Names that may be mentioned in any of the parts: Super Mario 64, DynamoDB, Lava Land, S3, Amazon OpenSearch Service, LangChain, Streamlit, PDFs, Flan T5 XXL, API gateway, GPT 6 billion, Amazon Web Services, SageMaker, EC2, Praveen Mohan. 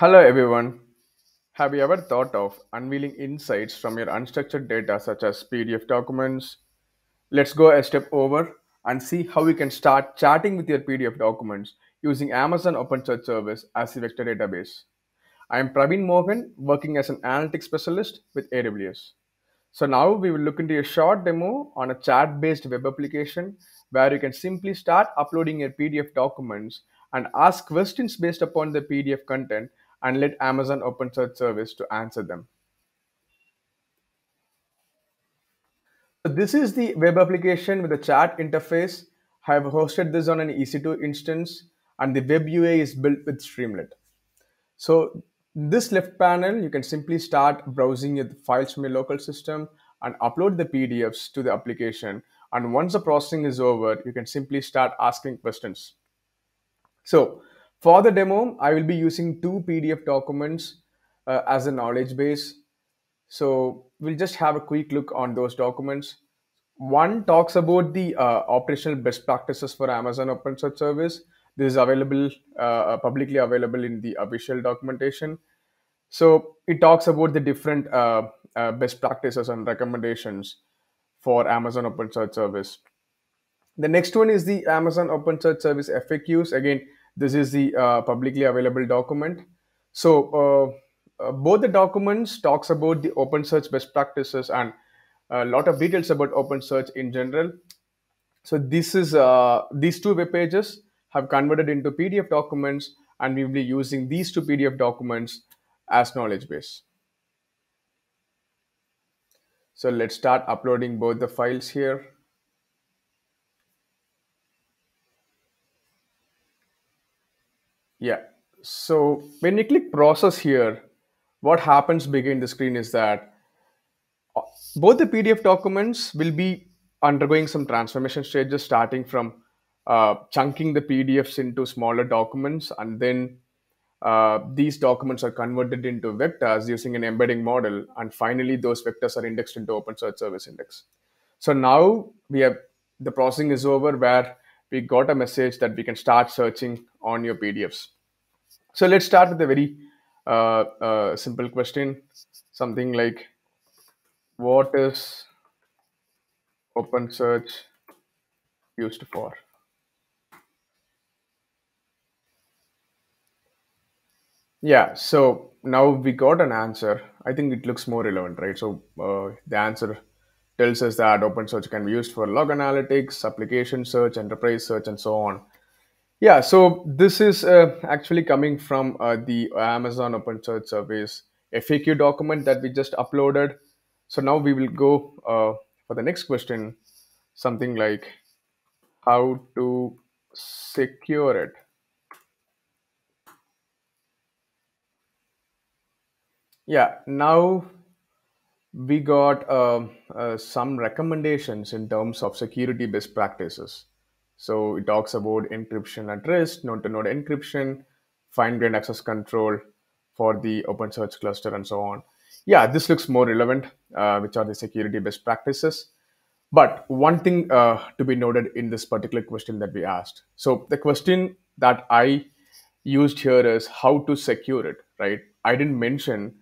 Hello everyone. Have you ever thought of unveiling insights from your unstructured data such as PDF documents? Let's go a step over and see how we can start chatting with your PDF documents using Amazon OpenSearch Service as a vector database. I am Praveen Mohan, working as an analytics specialist with AWS. So now we will look into a short demo on a chat-based web application where you can simply start uploading your PDF documents and ask questions based upon the PDF content and let Amazon OpenSearch Service to answer them. So this is the web application with a chat interface. I have hosted this on an EC2 instance and the web UI is built with Streamlit. So in this left panel, you can simply start browsing your files from your local system and upload the PDFs to the application. And once the processing is over, you can simply start asking questions. So for the demo, I will be using two PDF documents as a knowledge base. So we'll just have a quick look on those documents. One talks about the operational best practices for Amazon OpenSearch Service. This is available, publicly available in the official documentation. So it talks about the different best practices and recommendations for Amazon OpenSearch Service. The next one is the Amazon OpenSearch Service FAQs. Again, this is the publicly available document. So both the documents talks about the OpenSearch best practices and a lot of details about OpenSearch in general. So this is these two web pages have converted into PDF documents, and we will be using these two PDF documents as knowledge base. So let's start uploading both the files here. Yeah, so when you click process here, what happens behind the screen is that both the PDF documents will be undergoing some transformation stages, starting from chunking the PDFs into smaller documents, and then these documents are converted into vectors using an embedding model, and finally those vectors are indexed into OpenSearch Service Index. So now we have the processing is over where we got a message that we can start searching on your PDFs. So let's start with a very simple question, something like, what is OpenSearch used for? Yeah, so now we got an answer. I think it looks more relevant, right? So the answer tells us that OpenSearch can be used for log analytics, application search, enterprise search, and so on. Yeah, so this is actually coming from the Amazon OpenSearch Service FAQ document that we just uploaded. So now we will go for the next question, something like how to secure it. Yeah, now we got some recommendations in terms of security best practices. So it talks about encryption at rest, node-to-node encryption, fine-grained access control for the OpenSearch cluster, and so on. Yeah, this looks more relevant, which are the security best practices. But one thing to be noted in this particular question that we asked. So the question that I used here is how to secure it, right? I didn't mention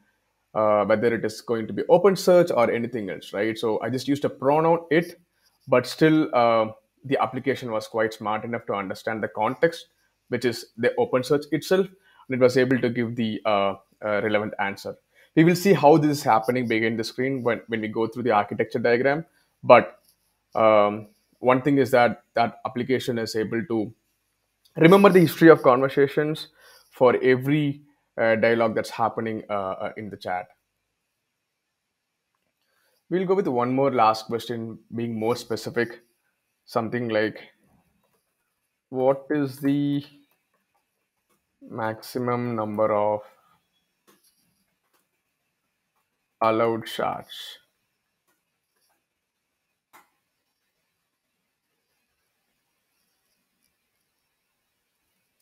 whether it is going to be OpenSearch or anything else, right? So I just used a pronoun it, but still the application was quite smart enough to understand the context, which is the OpenSearch itself, and it was able to give the relevant answer. We will see how this is happening behind the screen when we go through the architecture diagram. But one thing is that that application is able to remember the history of conversations for every dialogue that's happening in the chat. We'll go with one more last question, being more specific, something like, what is the maximum number of allowed shots?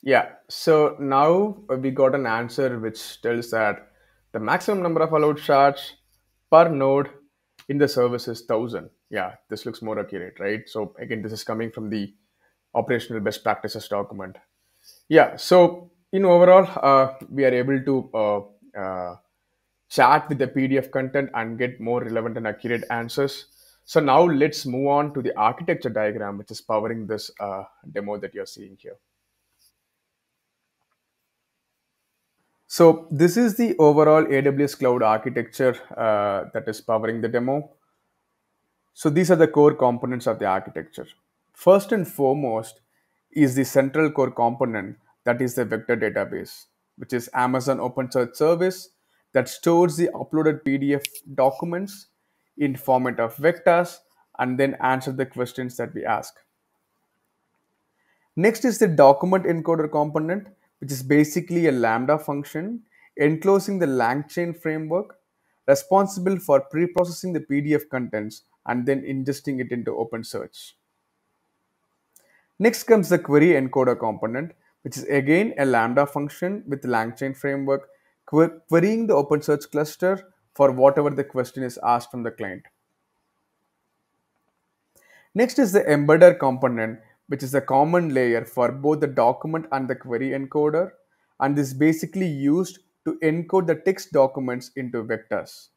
Yeah, so now we got an answer which tells that the maximum number of allowed shards per node in the service is 1,000. Yeah, this looks more accurate, right? So again, this is coming from the operational best practices document. Yeah, so in overall, we are able to chat with the PDF content and get more relevant and accurate answers. So now let's move on to the architecture diagram, which is powering this demo that you're seeing here. So this is the overall AWS cloud architecture that is powering the demo. So these are the core components of the architecture. First and foremost is the central core component, that is the vector database, which is Amazon OpenSearch Service that stores the uploaded PDF documents in format of vectors and then answer the questions that we ask. Next is the document encoder component, which is basically a Lambda function enclosing the LangChain framework responsible for pre-processing the PDF contents and then ingesting it into OpenSearch. Next comes the query encoder component, which is again a Lambda function with LangChain framework querying the OpenSearch cluster for whatever the question is asked from the client. Next is the embedder component, which is a common layer for both the document and the query encoder, and is basically used to encode the text documents into vectors.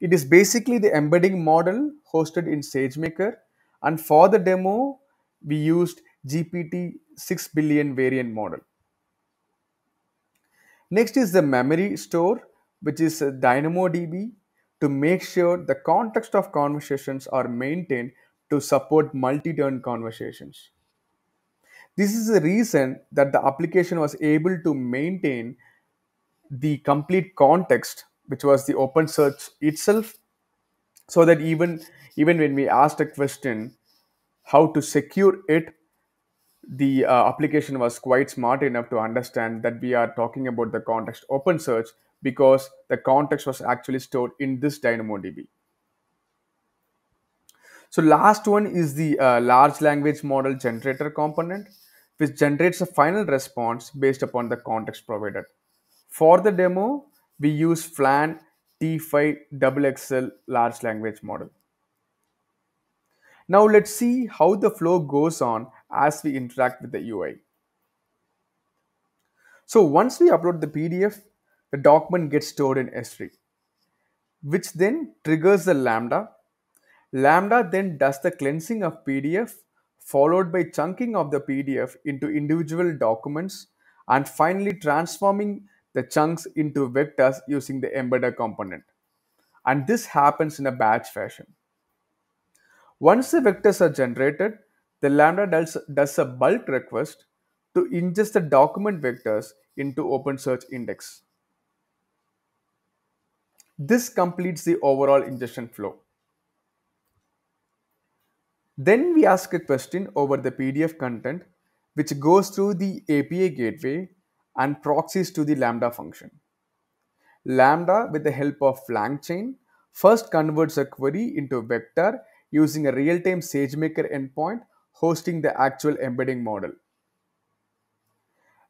It is basically the embedding model hosted in SageMaker, and for the demo, we used GPT 6 billion variant model. Next is the memory store, which is DynamoDB, to make sure the context of conversations are maintained to support multi-turn conversations. This is the reason that the application was able to maintain the complete context, which was the OpenSearch itself, so that even when we asked a question, how to secure it, the application was quite smart enough to understand that we are talking about the context OpenSearch, because the context was actually stored in this DynamoDB. So last one is the large language model generator component, which generates a final response based upon the context provided. For the demo, we use Flan T5 XXL large language model. Now let's see how the flow goes on as we interact with the UI. So once we upload the PDF, the document gets stored in S3, which then triggers the Lambda. Lambda then does the cleansing of PDF, followed by chunking of the PDF into individual documents, and finally transforming the chunks into vectors using the embedder component. And this happens in a batch fashion. Once the vectors are generated, the Lambda does a bulk request to ingest the document vectors into OpenSearch index. This completes the overall ingestion flow. Then we ask a question over the PDF content, which goes through the API gateway and proxies to the Lambda function. Lambda, with the help of LangChain, first converts a query into a vector using a real-time SageMaker endpoint hosting the actual embedding model.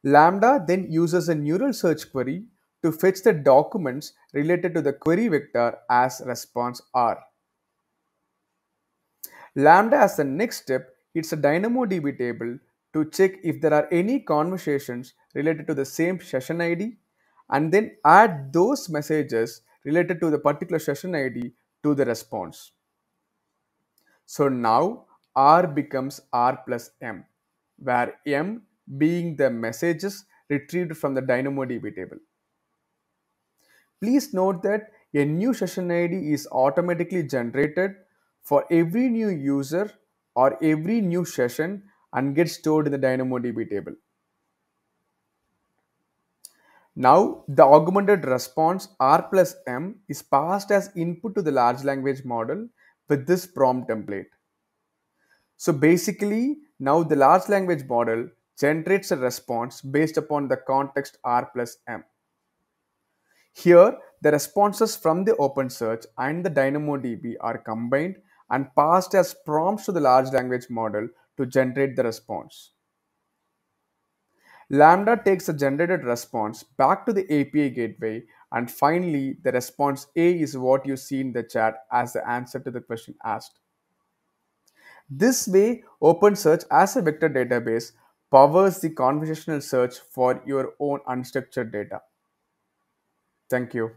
Lambda then uses a neural search query to fetch the documents related to the query vector as response R. Lambda, as the next step, hits a DynamoDB table to check if there are any conversations related to the same session ID, and then add those messages related to the particular session ID to the response. So now R becomes R plus M, where M being the messages retrieved from the DynamoDB table. Please note that a new session ID is automatically generated for every new user or every new session and gets stored in the DynamoDB table. Now, the augmented response R plus M is passed as input to the large language model with this prompt template. So basically, now the large language model generates a response based upon the context R plus M. Here, the responses from the OpenSearch and the DynamoDB are combined and passed as prompts to the large language model to generate the response. Lambda takes the generated response back to the API gateway, and finally, the response A is what you see in the chat as the answer to the question asked. This way, OpenSearch as a vector database powers the conversational search for your own unstructured data. Thank you.